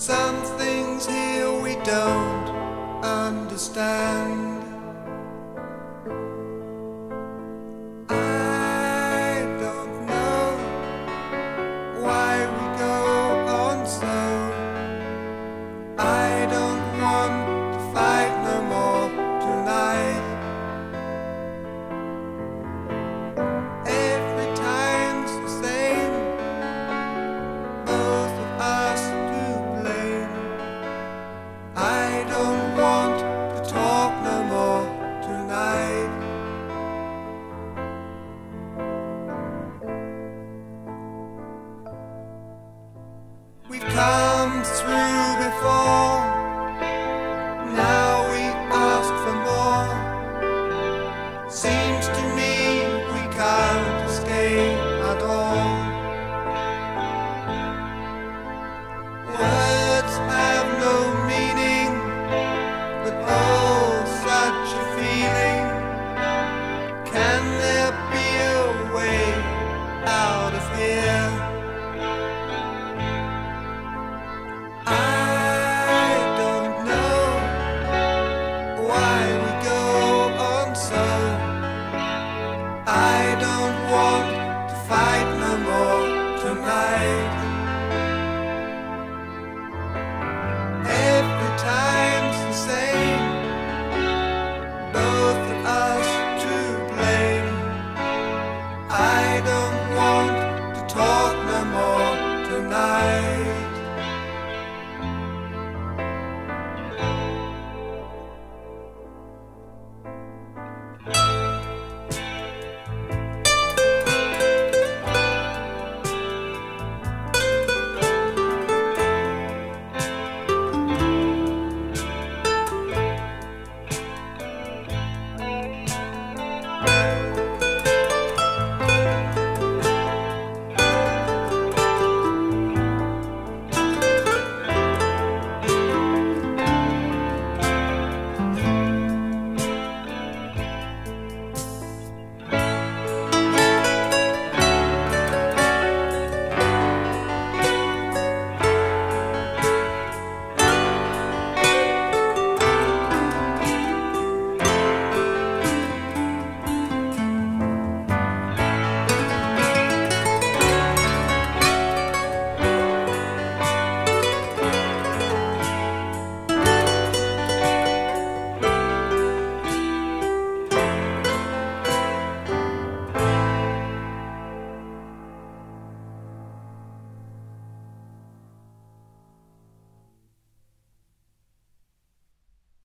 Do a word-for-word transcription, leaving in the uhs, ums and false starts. Some things here we don't understand.